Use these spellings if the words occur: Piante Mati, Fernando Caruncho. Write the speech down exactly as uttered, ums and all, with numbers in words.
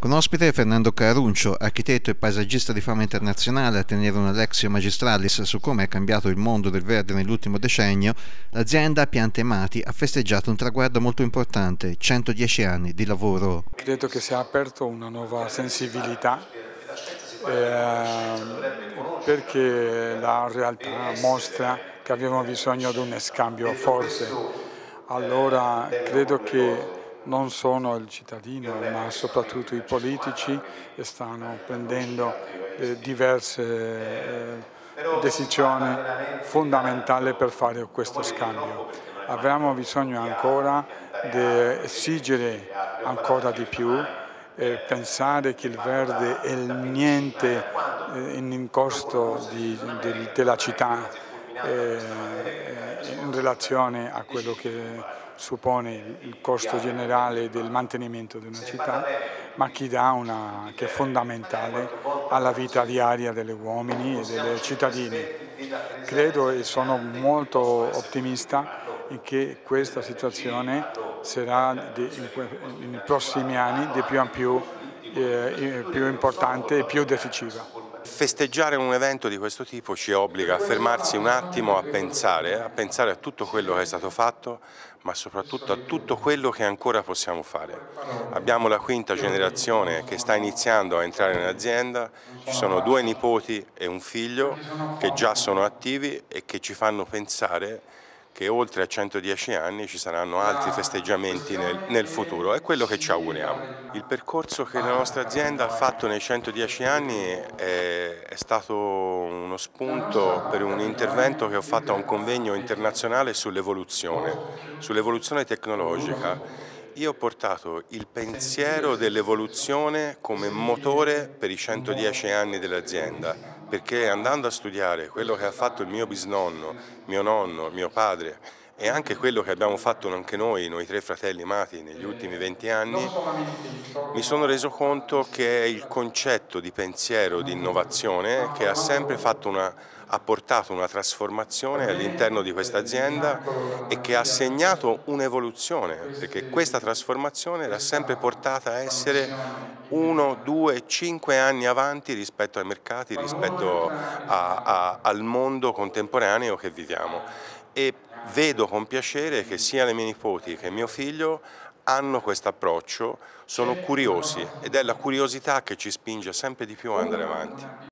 Con ospite Fernando Caruncho, architetto e paesaggista di fama internazionale, a tenere una lezione magistralis su come è cambiato il mondo del verde nell'ultimo decennio, l'azienda Piante Mati ha festeggiato un traguardo molto importante, centodieci anni di lavoro. Credo che si è aperto una nuova sensibilità eh, perché la realtà mostra che abbiamo bisogno di un scambio forte. Allora credo che non solo il cittadino, ma soprattutto i politici stanno prendendo eh, diverse eh, decisioni fondamentali per fare questo scambio. Avremo bisogno ancora di esigere ancora di più, eh, pensare che il verde è il niente eh, in costo di, di, della città eh, in relazione a quello che suppone il costo generale del mantenimento di una città, ma che, dà una, che è fondamentale alla vita diaria degli uomini e dei cittadini. Credo e sono molto ottimista che questa situazione sarà nei prossimi anni di più in più, eh, più importante e più decisiva. Festeggiare un evento di questo tipo ci obbliga a fermarsi un attimo a pensare, a pensare a tutto quello che è stato fatto, ma soprattutto a tutto quello che ancora possiamo fare. Abbiamo la quinta generazione che sta iniziando a entrare in azienda, ci sono due nipoti e un figlio che già sono attivi e che ci fanno pensare che oltre a centodieci anni ci saranno altri festeggiamenti nel, nel futuro, è quello che ci auguriamo. Il percorso che la nostra azienda ha fatto nei centodieci anni è, è stato uno spunto per un intervento che ho fatto a un convegno internazionale sull'evoluzione, sull'evoluzione tecnologica. Io ho portato il pensiero dell'evoluzione come motore per i centodieci anni dell'azienda, perché andando a studiare quello che ha fatto il mio bisnonno, mio nonno, mio padre e anche quello che abbiamo fatto anche noi, noi tre fratelli Mati, negli ultimi venti anni, mi sono reso conto che è il concetto di pensiero, di innovazione, che ha sempre fatto una, ha portato una trasformazione all'interno di questa azienda e che ha segnato un'evoluzione, perché questa trasformazione l'ha sempre portata a essere uno, due, cinque anni avanti rispetto ai mercati, rispetto a, a, al mondo contemporaneo che viviamo. E vedo con piacere che sia le mie nipoti che mio figlio hanno questo approccio, sono curiosi ed è la curiosità che ci spinge sempre di più ad andare avanti.